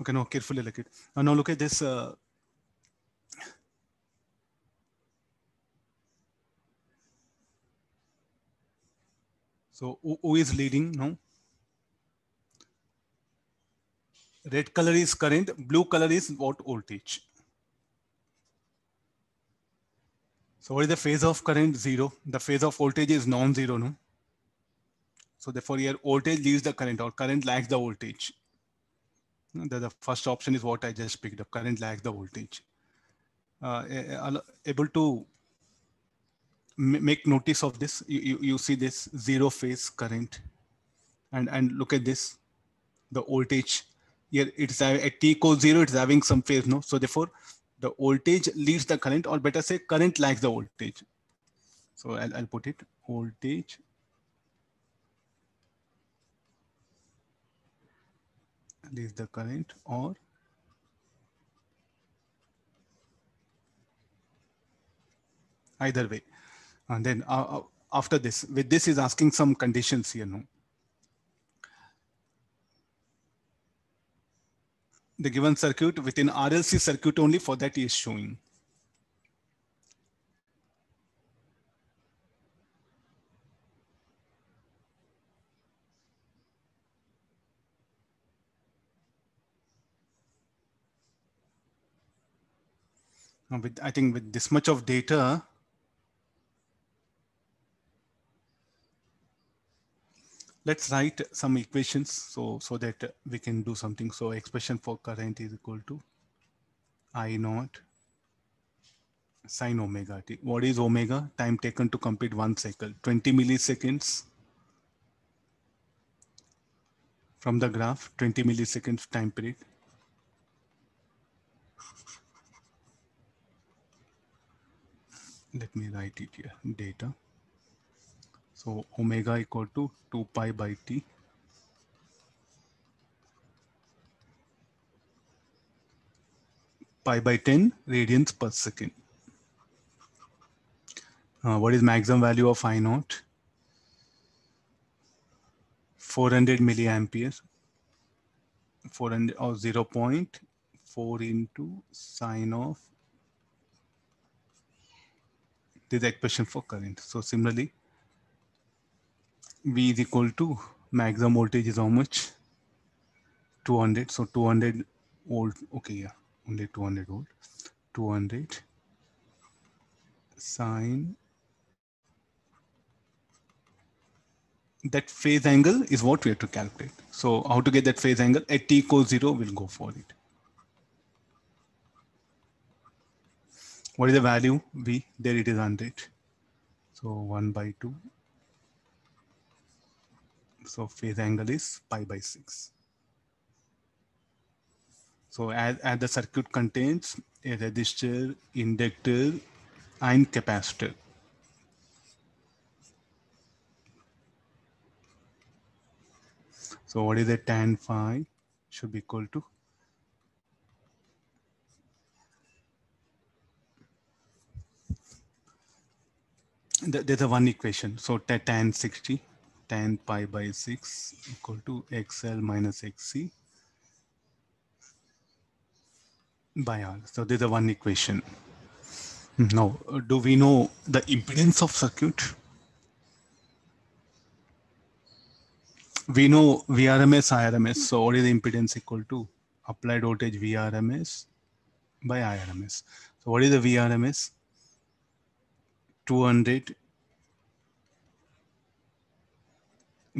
Okay, now carefully look at it. Now look at this. So O is leading now. Red color is current, blue color is what? Voltage. So what is the phase of current? Zero. The phase of voltage is non-zero, no? So therefore here voltage leads the current, or current lags the voltage. The first option is what I just picked up. Current lags the voltage. Able to make notice of this. You see this zero phase current, and look at this, the voltage. Here it's at t equals zero. It's having some phase, no? So therefore, the voltage leads the current, or better say, current lags the voltage. So I'll put it voltage leads the current, or either way. And then after this, with this is asking some conditions here, no? The given circuit within RLC circuit only, for that is showing. I think with this much of data, let's write some equations so that we can do something. So expression for current is equal to I naught sine omega t. What is omega? Time taken to complete 1 cycle, 20 milliseconds from the graph, 20 milliseconds time period. Let me write it here, data. So omega equal to 2 pi by T. Pi by 10 radians per second. What is maximum value of I naught? 400 milliamperes. 400 or 0.4 into sine of. This is the expression for current. So similarly, V is equal to maximum voltage is how much? 200. So 200 volt. Okay, yeah, only 200 volt. 200 sine. That phase angle is what we have to calculate. So how to get that phase angle? At t equals 0, we'll go for it. What is the value? V. There it is 100. So 1 by 2. So phase angle is pi by 6. So as the circuit contains a resistor, inductor, and capacitor. So what is the tan phi? Should be equal to there's a one equation. So tan 60. Tan pi by 6 equal to XL minus XC by R. So there's a one equation. Now, do we know the impedance of circuit? We know Vrms, Irms. So what is the impedance? Equal to applied voltage Vrms by Irms. So what is the Vrms? 200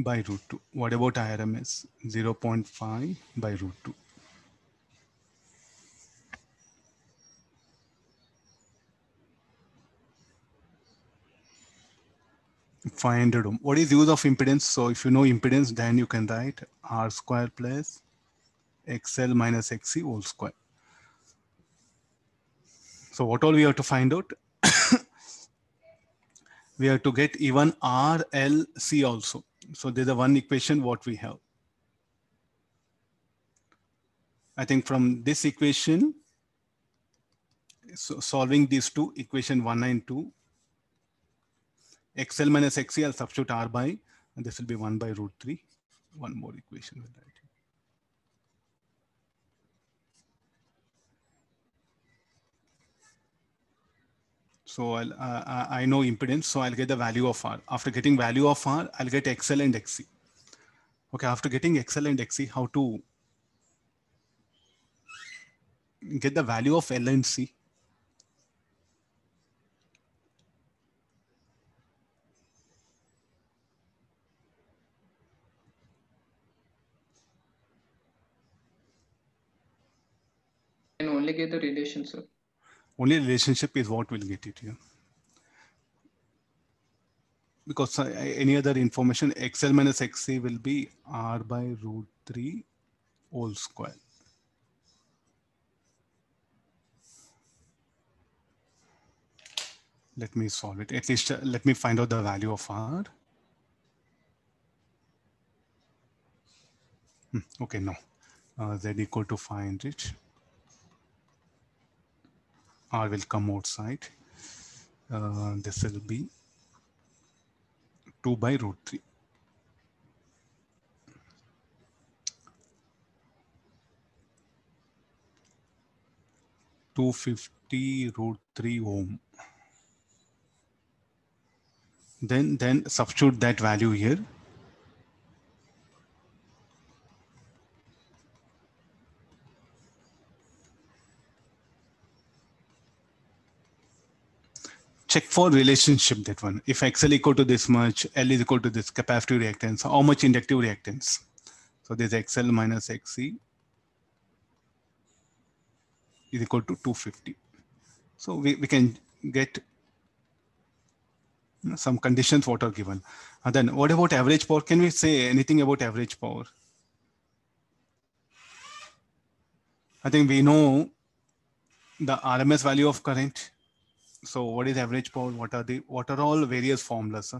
by root 2. What about Irms? 0.5 by root 2. $500 ohm. What is the use of impedance? So if you know impedance, then you can write R square plus XL minus XC whole square. So what all we have to find out? We have to get even RLC also. So there's a one equation what we have. I think from this equation, so solving these two, equation 1 and 2, XL minus XC, I'll substitute R by, and this will be 1 by root 3. One more equation with that. So I'll, I know impedance, so I'll get the value of R. After getting value of R, I'll get XL and XC. Okay, after getting XL and XC, how to get the value of L and C? Can only get the relation, sir. Only relationship is what will get it here. Because any other information, XL minus XC will be R by root 3 whole square. Let me solve it. At least let me find out the value of R. Okay, no. Z equal to 500. R will come outside. This will be 2 by root 3. (250 √3 ohm). Then substitute that value here. Check for relationship, that one. If XL equal to this much, L is equal to this capacitive reactance, how much inductive reactance? So this XL minus XC is equal to 250. So we can get some conditions what are given. And then what about average power? Can we say anything about average power? I think we know the RMS value of current. So what is average power? What are all various formulas?